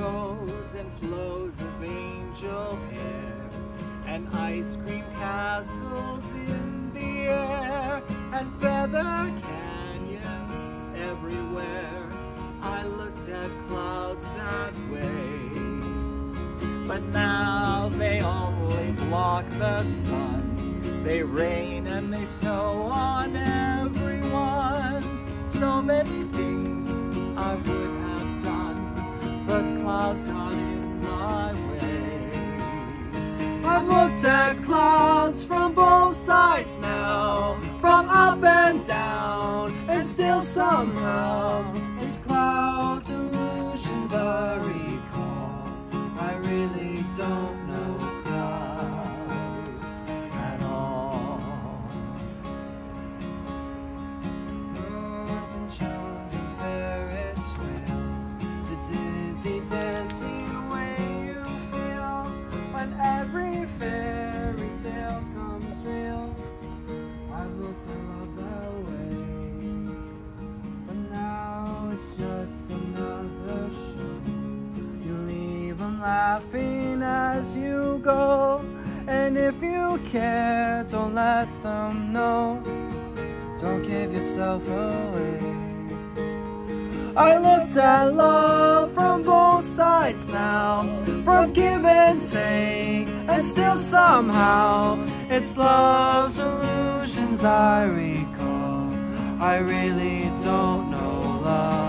rows and flows of angel hair, and ice cream castles in the air, and feather canyons everywhere. I looked at clouds that way, but now they only block the sun. They rain and they snow on everyone. So many things I would have done, but clouds got in my way. I've looked at clouds from both sides now, from up and down, and still somehow these cloud illusions I recall. I really don't know clouds at all. Moons and Junes and Ferris wheels, the dizzy dancing way you feel when every fairy tale comes real. I've looked at love that way, but now it's just another show. You leave them laughing as you go, and if you care, don't let them know. Don't give yourself away. I looked at love from both sides now, from give and take, and still somehow it's love's illusions I recall. I really don't know love.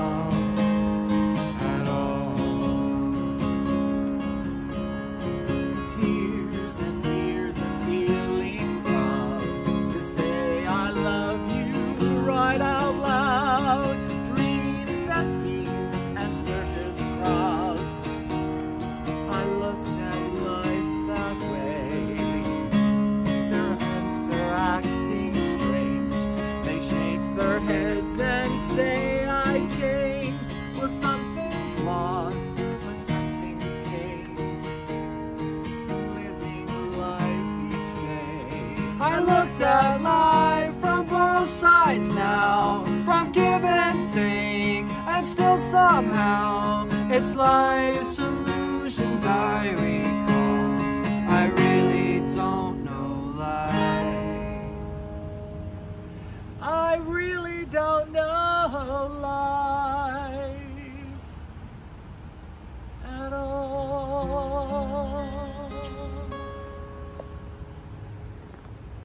I looked at life from both sides now, from give and take, and still somehow it's life's illusions I recall. I really don't know life. I really don't know life.